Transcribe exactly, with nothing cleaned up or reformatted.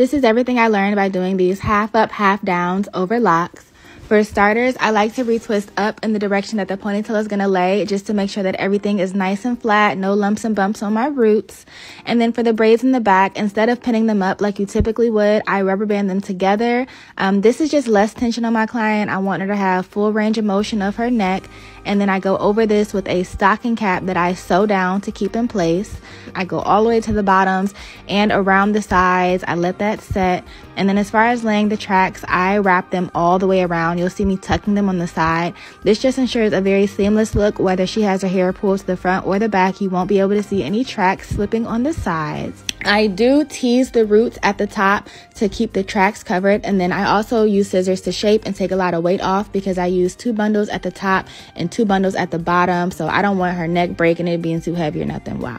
This is everything I learned by doing these half up, half downs over locks. For starters, I like to retwist up in the direction that the ponytail is going to lay just to make sure that everything is nice and flat, no lumps and bumps on my roots. And then for the braids in the back, instead of pinning them up like you typically would, I rubber band them together. Um, this is just less tension on my client. I want her to have full range of motion of her neck. And then I go over this with a stocking cap that I sew down to keep in place. I go all the way to the bottoms and around the sides. I let that set. And then as far as laying the tracks, I wrap them all the way around. You'll see me tucking them on the side. This just ensures a very seamless look. Whether she has her hair pulled to the front or the back, you won't be able to see any tracks slipping on the sides. I do tease the roots at the top to keep the tracks covered, and then I also use scissors to shape and take a lot of weight off because I use two bundles at the top and two bundles at the bottom, so I don't want her neck breaking it being too heavy or nothing. Wow.